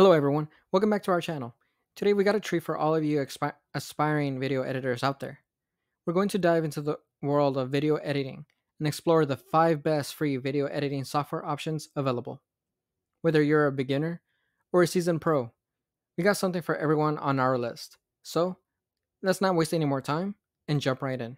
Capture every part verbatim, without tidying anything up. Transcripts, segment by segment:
Hello everyone, welcome back to our channel. Today we got a treat for all of you aspiring video editors out there. We're going to dive into the world of video editing and explore the five best free video editing software options available. Whether you're a beginner or a seasoned pro, we got something for everyone on our list. So let's not waste any more time and jump right in.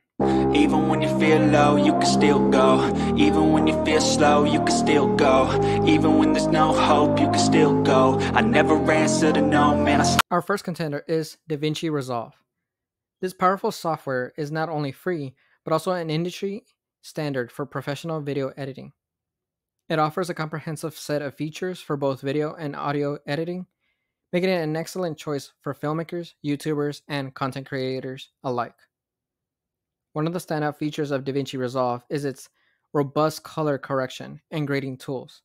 Even when you feel low, you can still go. Even when you feel slow, you can still go. Even when there's no hope, you can still go. I never answer to no man. I Our first contender is DaVinci Resolve. This powerful software is not only free, but also an industry standard for professional video editing. It offers a comprehensive set of features for both video and audio editing, making it an excellent choice for filmmakers, YouTubers, and content creators alike. One of the standout features of DaVinci Resolve is its robust color correction and grading tools.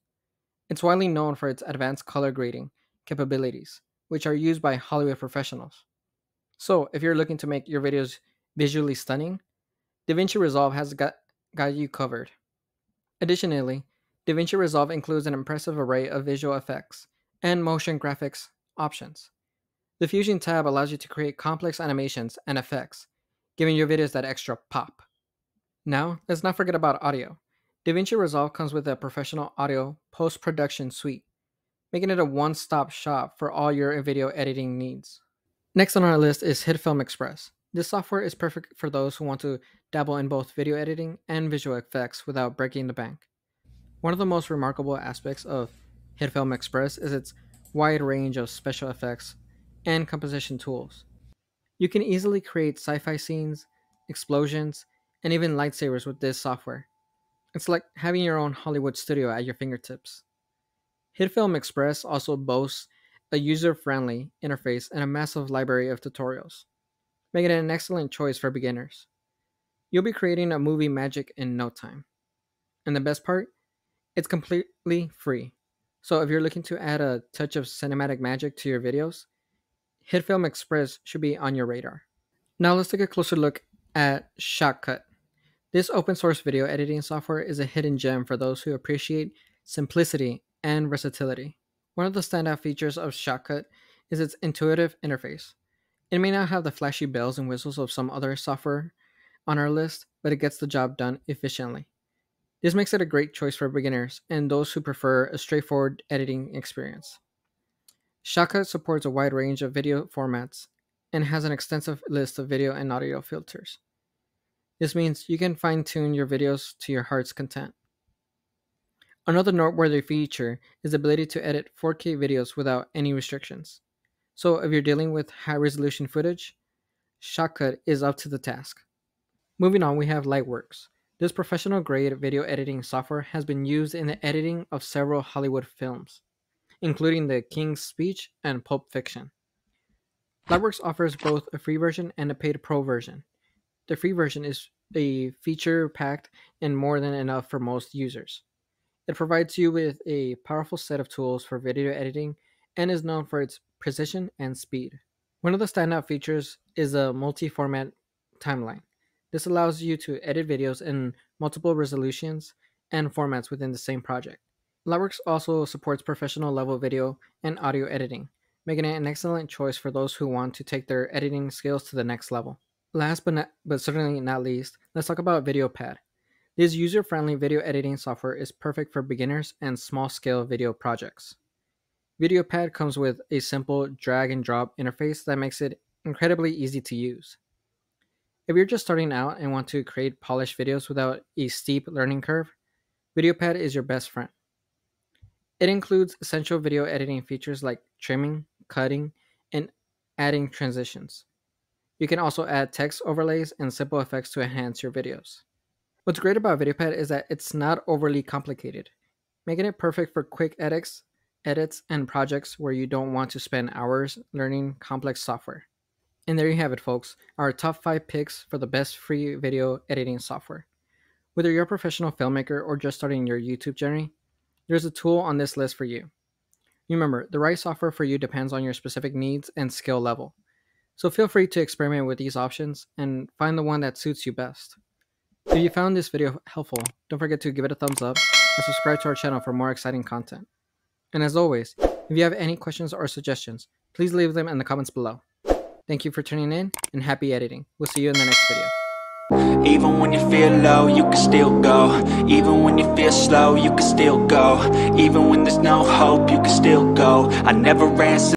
It's widely known for its advanced color grading capabilities, which are used by Hollywood professionals. So if you're looking to make your videos visually stunning, DaVinci Resolve has got, got you covered. Additionally, DaVinci Resolve includes an impressive array of visual effects and motion graphics options. The Fusion tab allows you to create complex animations and effects, giving your videos that extra pop. Now, let's not forget about audio. DaVinci Resolve comes with a professional audio post-production suite, making it a one-stop shop for all your video editing needs. Next on our list is HitFilm Express. This software is perfect for those who want to dabble in both video editing and visual effects without breaking the bank. One of the most remarkable aspects of HitFilm Express is its wide range of special effects and composition tools. You can easily create sci-fi scenes, explosions, and even lightsabers with this software. It's like having your own Hollywood studio at your fingertips. HitFilm Express also boasts a user-friendly interface and a massive library of tutorials, making it an excellent choice for beginners. You'll be creating a movie magic in no time. And the best part? It's completely free. So if you're looking to add a touch of cinematic magic to your videos, HitFilm Express should be on your radar. Now let's take a closer look at Shotcut. This open source video editing software is a hidden gem for those who appreciate simplicity and versatility. One of the standout features of Shotcut is its intuitive interface. It may not have the flashy bells and whistles of some other software on our list, but it gets the job done efficiently. This makes it a great choice for beginners and those who prefer a straightforward editing experience. Shotcut supports a wide range of video formats and has an extensive list of video and audio filters. This means you can fine-tune your videos to your heart's content. Another noteworthy feature is the ability to edit four K videos without any restrictions. So if you're dealing with high-resolution footage, Shotcut is up to the task. Moving on, we have Lightworks. This professional-grade video editing software has been used in the editing of several Hollywood films, including the King's Speech and Pulp Fiction. Lightworks offers both a free version and a paid pro version. The free version is a feature-packed and more than enough for most users. It provides you with a powerful set of tools for video editing and is known for its precision and speed. One of the standout features is a multi-format timeline. This allows you to edit videos in multiple resolutions and formats within the same project. Lightworks also supports professional-level video and audio editing, making it an excellent choice for those who want to take their editing skills to the next level. Last but, not, but certainly not least, let's talk about VideoPad. This user-friendly video editing software is perfect for beginners and small-scale video projects. VideoPad comes with a simple drag-and-drop interface that makes it incredibly easy to use. If you're just starting out and want to create polished videos without a steep learning curve, VideoPad is your best friend. It includes essential video editing features like trimming, cutting, and adding transitions. You can also add text overlays and simple effects to enhance your videos. What's great about VideoPad is that it's not overly complicated, making it perfect for quick edits, edits, and projects where you don't want to spend hours learning complex software. And there you have it, folks, our top five picks for the best free video editing software. Whether you're a professional filmmaker or just starting your YouTube journey, there's a tool on this list for you. Remember, the right software for you depends on your specific needs and skill level. So feel free to experiment with these options and find the one that suits you best. If you found this video helpful, don't forget to give it a thumbs up and subscribe to our channel for more exciting content. And as always, If you have any questions or suggestions, please leave them in the comments below. Thank you for tuning in, and happy editing. We'll see you in the next video. Even when you feel low, you can still go. Even when you feel slow, you can still go. Even when there's no hope, you can still go. I never ran